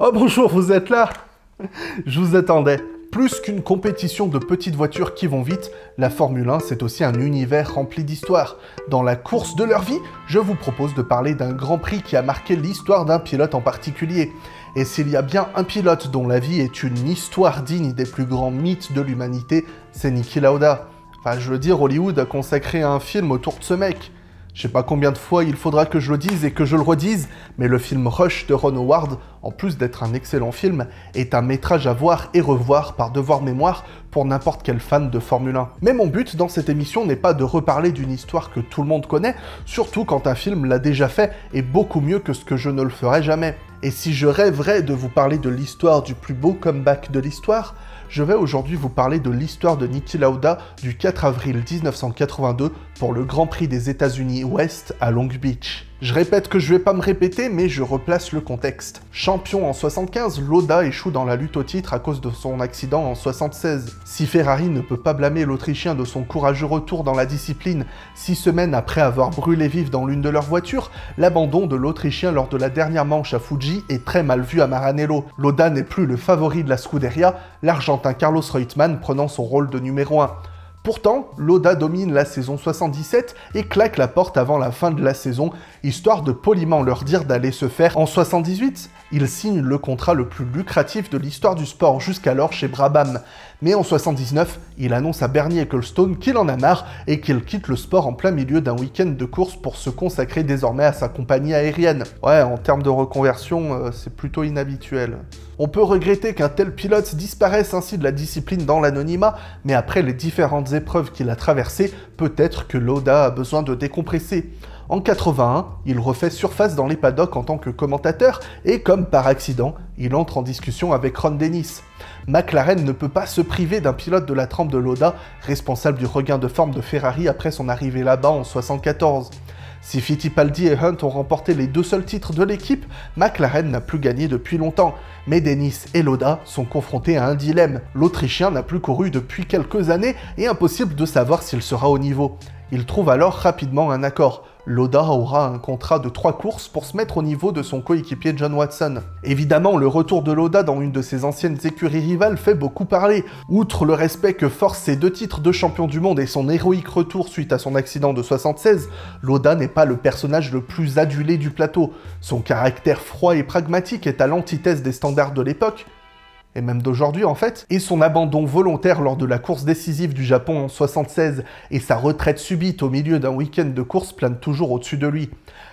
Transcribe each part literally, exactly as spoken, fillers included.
Oh bonjour, vous êtes là? Je vous attendais. Plus qu'une compétition de petites voitures qui vont vite, la Formule un, c'est aussi un univers rempli d'histoire. Dans la course de leur vie, je vous propose de parler d'un Grand Prix qui a marqué l'histoire d'un pilote en particulier. Et s'il y a bien un pilote dont la vie est une histoire digne des plus grands mythes de l'humanité, c'est Niki Lauda. Enfin, je veux dire, Hollywood a consacré un film autour de ce mec. Je sais pas combien de fois il faudra que je le dise et que je le redise, mais le film Rush de Ron Howard, en plus d'être un excellent film, est un métrage à voir et revoir par devoir mémoire pour n'importe quel fan de Formule un. Mais mon but dans cette émission n'est pas de reparler d'une histoire que tout le monde connaît, surtout quand un film l'a déjà fait et beaucoup mieux que ce que je ne le ferai jamais. Et si je rêverais de vous parler de l'histoire du plus beau comeback de l'histoire, je vais aujourd'hui vous parler de l'histoire de Niki Lauda du quatre avril mille neuf cent quatre-vingt-deux pour le Grand Prix des États-Unis Ouest à Long Beach. Je répète que je vais pas me répéter, mais je replace le contexte. Champion en soixante-quinze, Lauda échoue dans la lutte au titre à cause de son accident en soixante-seize. Si Ferrari ne peut pas blâmer l'Autrichien de son courageux retour dans la discipline, six semaines après avoir brûlé vif dans l'une de leurs voitures, l'abandon de l'Autrichien lors de la dernière manche à Fuji est très mal vu à Maranello. Lauda n'est plus le favori de la Scuderia, l'Argentin Carlos Reutemann prenant son rôle de numéro un. Pourtant, Lauda domine la saison soixante-dix-sept et claque la porte avant la fin de la saison, histoire de poliment leur dire d'aller se faire en soixante-dix-huit. Il signe le contrat le plus lucratif de l'histoire du sport jusqu'alors chez Brabham. Mais en soixante-dix-neuf, il annonce à Bernie Ecclestone qu'il en a marre et qu'il quitte le sport en plein milieu d'un week-end de course pour se consacrer désormais à sa compagnie aérienne. Ouais, en termes de reconversion, euh, c'est plutôt inhabituel. On peut regretter qu'un tel pilote disparaisse ainsi de la discipline dans l'anonymat, mais après les différentes épreuves qu'il a traversées, peut-être que Lauda a besoin de décompresser. En quatre-vingt-un, il refait surface dans les paddocks en tant que commentateur et, comme par accident, il entre en discussion avec Ron Dennis. McLaren ne peut pas se priver d'un pilote de la trempe de Lauda, responsable du regain de forme de Ferrari après son arrivée là-bas en soixante-quatorze. Si Fittipaldi et Hunt ont remporté les deux seuls titres de l'équipe, McLaren n'a plus gagné depuis longtemps. Mais Dennis et Lauda sont confrontés à un dilemme. L'Autrichien n'a plus couru depuis quelques années et impossible de savoir s'il sera au niveau. Il trouve alors rapidement un accord. Lauda aura un contrat de trois courses pour se mettre au niveau de son coéquipier John Watson. Évidemment, le retour de Lauda dans une de ses anciennes écuries rivales fait beaucoup parler. Outre le respect que forcent ses deux titres de champion du monde et son héroïque retour suite à son accident de soixante-seize, Lauda n'est pas le personnage le plus adulé du plateau. Son caractère froid et pragmatique est à l'antithèse des standards de l'époque, et même d'aujourd'hui en fait, et son abandon volontaire lors de la course décisive du Japon en soixante-seize et sa retraite subite au milieu d'un week-end de course planent toujours au-dessus de lui.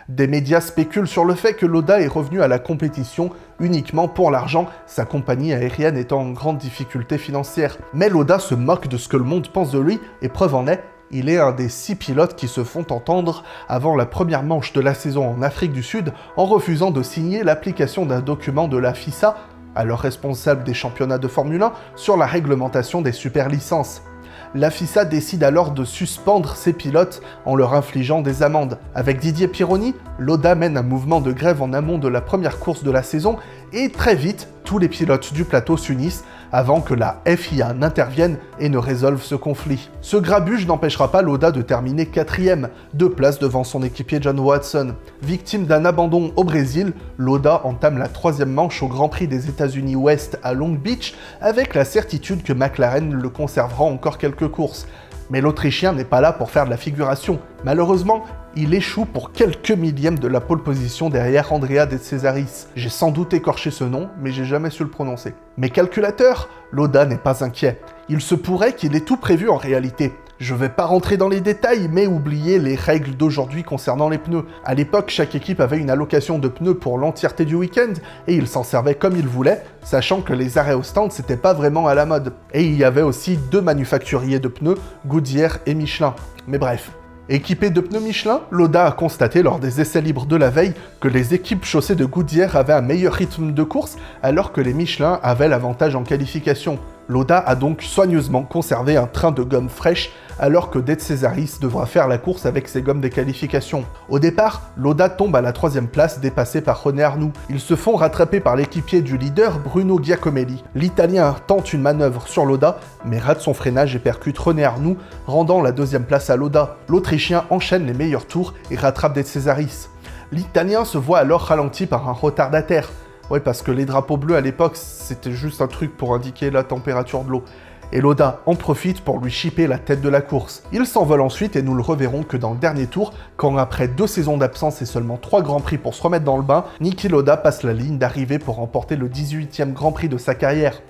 Des médias spéculent sur le fait que Lauda est revenu à la compétition uniquement pour l'argent, sa compagnie aérienne étant en grande difficulté financière. Mais Lauda se moque de ce que le monde pense de lui, et preuve en est, il est un des six pilotes qui se font entendre avant la première manche de la saison en Afrique du Sud en refusant de signer l'application d'un document de la F I A, alors responsable des championnats de Formule un, sur la réglementation des superlicences. La F I A décide alors de suspendre ses pilotes en leur infligeant des amendes. Avec Didier Pironi, Lauda mène un mouvement de grève en amont de la première course de la saison et très vite, tous les pilotes du plateau s'unissent avant que la F I A n'intervienne et ne résolve ce conflit. Ce grabuge n'empêchera pas Lauda de terminer quatrième, deux places devant son équipier John Watson. Victime d'un abandon au Brésil, Lauda entame la troisième manche au Grand Prix des États-Unis Ouest à Long Beach avec la certitude que McLaren le conservera encore quelques courses. Mais l'Autrichien n'est pas là pour faire de la figuration. Malheureusement, il échoue pour quelques millièmes de la pole position derrière Andrea De Cesaris. J'ai sans doute écorché ce nom, mais j'ai jamais su le prononcer. Mes calculateurs, Lauda n'est pas inquiet. Il se pourrait qu'il ait tout prévu en réalité. Je vais pas rentrer dans les détails, mais oubliez les règles d'aujourd'hui concernant les pneus. À l'époque, chaque équipe avait une allocation de pneus pour l'entièreté du week-end, et ils s'en servaient comme ils voulaient, sachant que les arrêts au stand c'était pas vraiment à la mode. Et il y avait aussi deux manufacturiers de pneus, Goodyear et Michelin. Mais bref. Équipé de pneus Michelin, Lauda a constaté lors des essais libres de la veille que les équipes chaussées de Goodyear avaient un meilleur rythme de course alors que les Michelin avaient l'avantage en qualification. Lauda a donc soigneusement conservé un train de gomme fraîche alors que De Cesaris devra faire la course avec ses gommes des qualifications. Au départ, Lauda tombe à la troisième place dépassé par René Arnoux. Ils se font rattraper par l'équipier du leader Bruno Giacomelli. L'Italien tente une manœuvre sur Lauda mais rate son freinage et percute René Arnoux, rendant la deuxième place à Lauda. L'Autrichien enchaîne les meilleurs tours et rattrape De Cesaris. L'Italien se voit alors ralenti par un retardataire. Ouais, parce que les drapeaux bleus à l'époque, c'était juste un truc pour indiquer la température de l'eau. Et Lauda en profite pour lui chipper la tête de la course. Il s'envole ensuite et nous le reverrons que dans le dernier tour, quand après deux saisons d'absence et seulement trois Grands Prix pour se remettre dans le bain, Niki Lauda passe la ligne d'arrivée pour remporter le dix-huitième Grand Prix de sa carrière.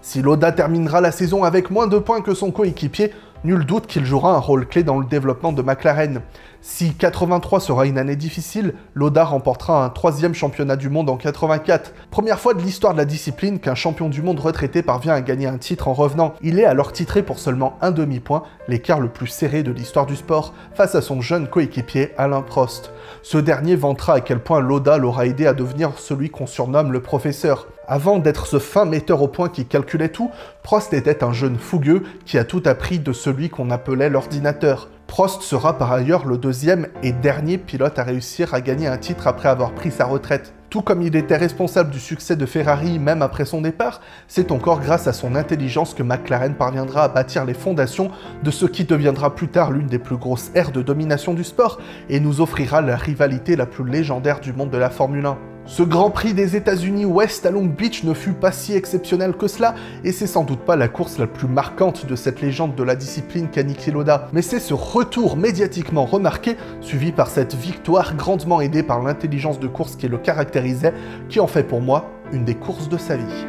Si Lauda terminera la saison avec moins de points que son coéquipier, nul doute qu'il jouera un rôle clé dans le développement de McLaren. Si quatre-vingt-trois sera une année difficile, Lauda remportera un troisième championnat du monde en quatre-vingt-quatre. Première fois de l'histoire de la discipline qu'un champion du monde retraité parvient à gagner un titre en revenant. Il est alors titré pour seulement un demi-point, l'écart le plus serré de l'histoire du sport, face à son jeune coéquipier Alain Prost. Ce dernier vantera à quel point Lauda l'aura aidé à devenir celui qu'on surnomme le professeur. Avant d'être ce fin metteur au point qui calculait tout, Prost était un jeune fougueux qui a tout appris de ce celui qu'on appelait l'ordinateur. Prost sera par ailleurs le deuxième et dernier pilote à réussir à gagner un titre après avoir pris sa retraite. Tout comme il était responsable du succès de Ferrari même après son départ, c'est encore grâce à son intelligence que McLaren parviendra à bâtir les fondations de ce qui deviendra plus tard l'une des plus grosses ères de domination du sport et nous offrira la rivalité la plus légendaire du monde de la Formule un. Ce Grand Prix des États-Unis Ouest à Long Beach ne fut pas si exceptionnel que cela, et c'est sans doute pas la course la plus marquante de cette légende de la discipline qu'a Niki Lauda. Mais c'est ce retour médiatiquement remarqué, suivi par cette victoire grandement aidée par l'intelligence de course qui le caractérisait, qui en fait pour moi une des courses de sa vie.